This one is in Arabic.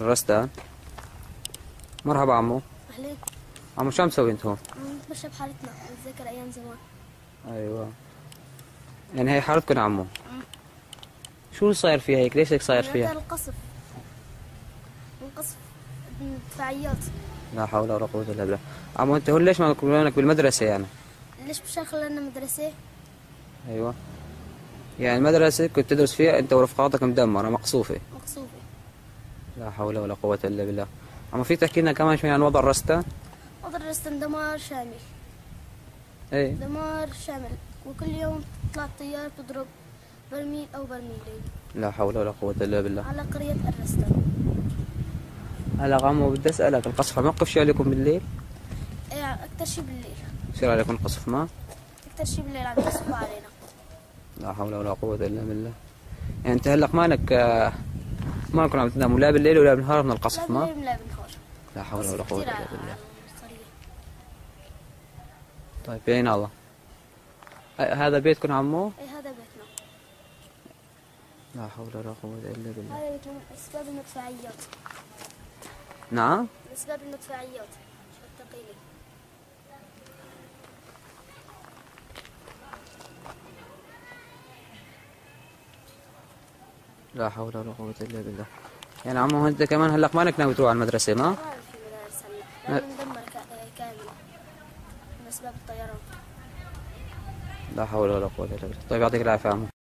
الرستان. مرحبا عمو. اهلين. عمو شو عم تسوي انت هون؟ عم نتمشى بحارتنا، نتذكر ايام زمان. ايوه. يعني هي حارتكم عمو. شو اللي صاير فيها هيك؟ ليش هيك صاير فيها؟ القصف. انقصف دفاعيات. لا حول ولا قوة الا بالله. عمو انت هون ليش ما كنت بالمدرسة يعني؟ ليش مش خلينا مدرسة؟ ايوه. يعني المدرسة كنت تدرس فيها انت ورفقاتك مدمرة مقصوفة. مقصوفة. لا حول ولا قوة الا بالله. عم في تحكي لنا كمان شوي عن وضع الرستان؟ وضع الرستان دمار شامل. ايه دمار شامل، وكل يوم تطلع الطيارة تضرب برميل او برميلين. لا حول ولا قوة الا بالله. على قرية الرستان. هلا عمو بدي اسألك، القصف عم يوقف شي عليكم بالليل؟ ايه أكتر شي بالليل. بصير عليكم قصف ما؟ أكتر شي بالليل عم يقصفوا علينا. لا حول ولا قوة إلا بالله. يعني أنت هلق مالكم عم تناموا لا بالليل ولا بالنهار من القصف ما؟ لا بالليل ولا بالنهار. لا حول ولا قوة إلا بالله. طيب بعين الله. هذا بيتكم عمو؟ إيه هذا بيتنا. لا حول ولا قوة إلا بالله. هذا بيتنا من أسباب المدفعيات. نعم؟ من أسباب المدفعيات الثقيلة. لا حول ولا قوة إلا بالله. يعني عمو أنت كمان هلق مالك ناوي تروح على المدرسة ما؟ ما في مدرسة هلق، لازم ندمر كاملة من أسباب الطيران. لا حول ولا قوة إلا بالله. طيب يعطيك العافية عمو.